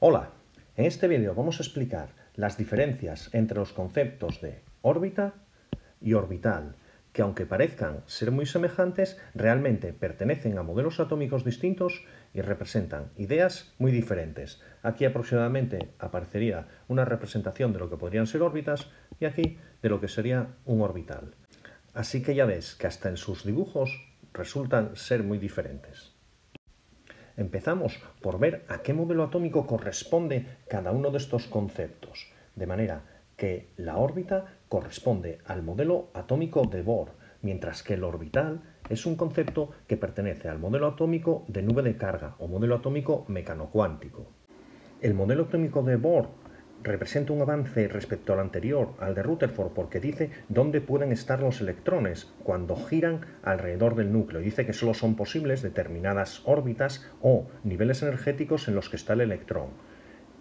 Hola, en este vídeo vamos a explicar las diferencias entre los conceptos de órbita y orbital, que aunque parezcan ser muy semejantes, realmente pertenecen a modelos atómicos distintos y representan ideas muy diferentes. Aquí aproximadamente aparecería una representación de lo que podrían ser órbitas y aquí de lo que sería un orbital. Así que ya ves que hasta en sus dibujos resultan ser muy diferentes. Empezamos por ver a qué modelo atómico corresponde cada uno de estos conceptos, de manera que la órbita corresponde al modelo atómico de Bohr, mientras que el orbital es un concepto que pertenece al modelo atómico de nube de carga o modelo atómico mecanocuántico. El modelo atómico de Bohr representa un avance respecto al anterior, al de Rutherford, porque dice dónde pueden estar los electrones cuando giran alrededor del núcleo. Dice que solo son posibles determinadas órbitas o niveles energéticos en los que está el electrón.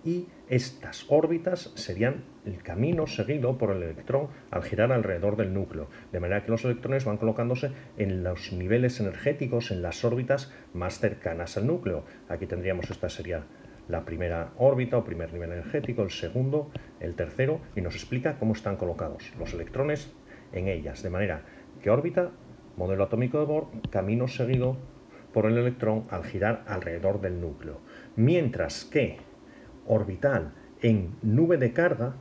Y estas órbitas serían el camino seguido por el electrón al girar alrededor del núcleo, de manera que los electrones van colocándose en los niveles energéticos, en las órbitas más cercanas al núcleo. Aquí tendríamos, esta sería la primera órbita o primer nivel energético, el segundo, el tercero, y nos explica cómo están colocados los electrones en ellas. De manera que órbita, modelo atómico de Bohr, camino seguido por el electrón al girar alrededor del núcleo. Mientras que orbital, en nube de carga,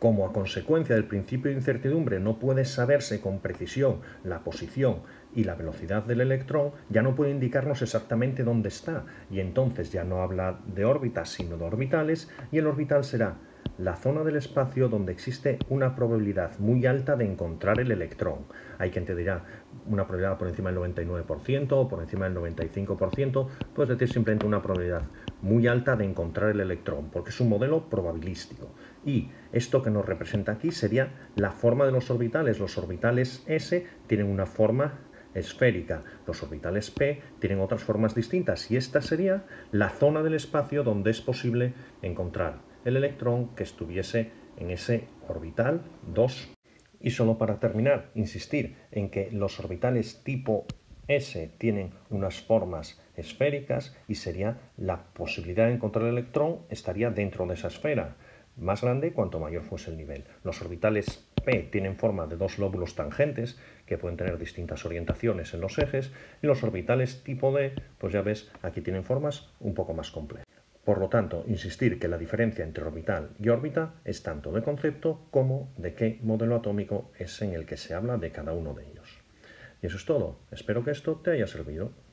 como a consecuencia del principio de incertidumbre no puede saberse con precisión la posición y la velocidad del electrón, ya no puede indicarnos exactamente dónde está, y entonces ya no habla de órbitas sino de orbitales, y el orbital será la zona del espacio donde existe una probabilidad muy alta de encontrar el electrón. Hay quien te dirá una probabilidad por encima del 99% o por encima del 95%, puedes decir simplemente una probabilidad muy alta de encontrar el electrón, porque es un modelo probabilístico. Y esto que nos representa aquí sería la forma de los orbitales. Los orbitales S tienen una forma esférica, los orbitales P tienen otras formas distintas, y esta sería la zona del espacio donde es posible encontrar el electrón que estuviese en ese orbital 2. Y solo para terminar, insistir en que los orbitales tipo S tienen unas formas esféricas y sería la posibilidad de encontrar el electrón estaría dentro de esa esfera, más grande cuanto mayor fuese el nivel. Los orbitales P tienen forma de dos lóbulos tangentes que pueden tener distintas orientaciones en los ejes, y los orbitales tipo D, pues ya ves, aquí tienen formas un poco más complejas. Por lo tanto, insistir que la diferencia entre orbital y órbita es tanto de concepto como de qué modelo atómico es en el que se habla de cada uno de ellos. Y eso es todo. Espero que esto te haya servido.